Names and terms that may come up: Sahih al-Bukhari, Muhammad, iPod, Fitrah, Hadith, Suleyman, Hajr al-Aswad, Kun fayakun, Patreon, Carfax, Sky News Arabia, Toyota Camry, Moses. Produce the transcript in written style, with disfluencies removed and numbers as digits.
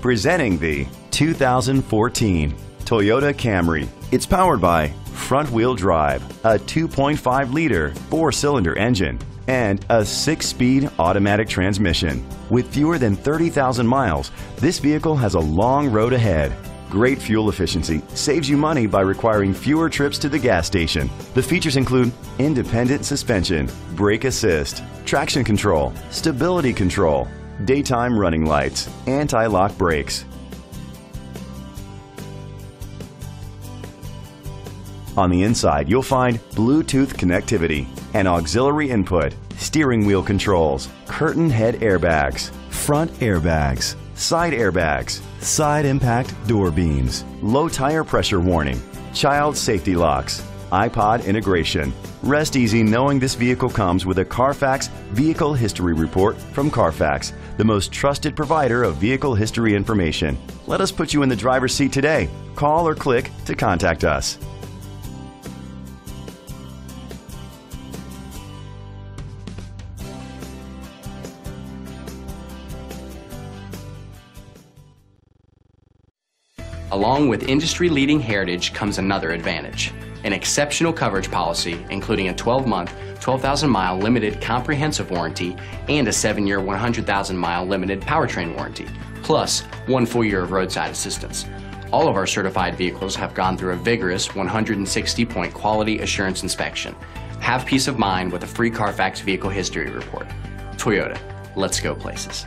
Presenting the 2014 Toyota Camry. It's powered by front-wheel drive, a 2.5-liter 4-cylinder engine, and a 6-speed automatic transmission. With fewer than 30,000 miles, this vehicle has a long road ahead. Great fuel efficiency saves you money by requiring fewer trips to the gas station. The features include independent suspension, brake assist, traction control, stability control, daytime running lights, anti-lock brakes. On the inside, you'll find Bluetooth connectivity, an auxiliary input, steering wheel controls, curtain head airbags, front airbags, side airbags, side impact door beams, low tire pressure warning, child safety locks, iPod integration. Rest easy knowing this vehicle comes with a Carfax Vehicle History Report from Carfax, the most trusted provider of vehicle history information. Let us put you in the driver's seat today. Call or click to contact us. Along with industry-leading heritage comes another advantage, an exceptional coverage policy including a 12-month, 12,000-mile limited comprehensive warranty and a 7-year, 100,000-mile limited powertrain warranty, plus one full year of roadside assistance. All of our certified vehicles have gone through a vigorous 160-point quality assurance inspection. Have peace of mind with a free Carfax Vehicle History Report. Toyota, let's go places.